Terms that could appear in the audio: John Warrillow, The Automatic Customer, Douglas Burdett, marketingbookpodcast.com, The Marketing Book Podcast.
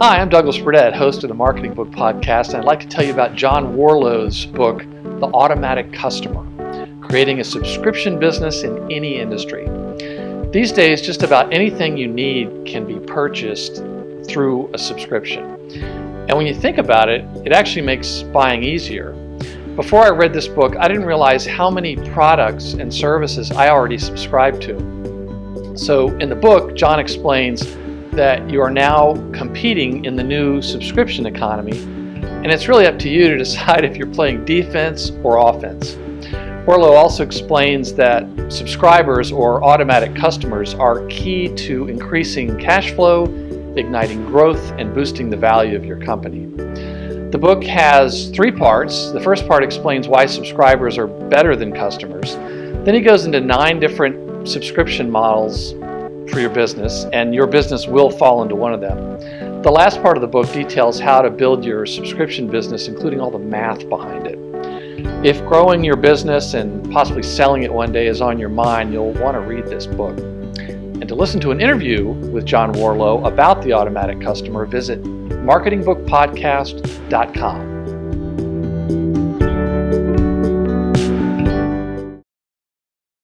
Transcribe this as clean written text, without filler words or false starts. Hi, I'm Douglas Burdett, host of the Marketing Book Podcast, and I'd like to tell you about John Warrillow's book, The Automatic Customer, Creating a Subscription Business in Any Industry. These days, just about anything you need can be purchased through a subscription. And when you think about it, it actually makes buying easier. Before I read this book, I didn't realize how many products and services I already subscribed to. So in the book, John explains that you are now competing in the new subscription economy, and it's really up to you to decide if you're playing defense or offense. Warrillow also explains that subscribers or automatic customers are key to increasing cash flow, igniting growth, and boosting the value of your company. The book has three parts. The first part explains why subscribers are better than customers. Then he goes into 9 different subscription models for your business, and your business will fall into one of them. The last part of the book details how to build your subscription business, including all the math behind it. If growing your business and possibly selling it one day is on your mind, you'll want to read this book. And to listen to an interview with John Warrillow about the automatic customer, visit marketingbookpodcast.com.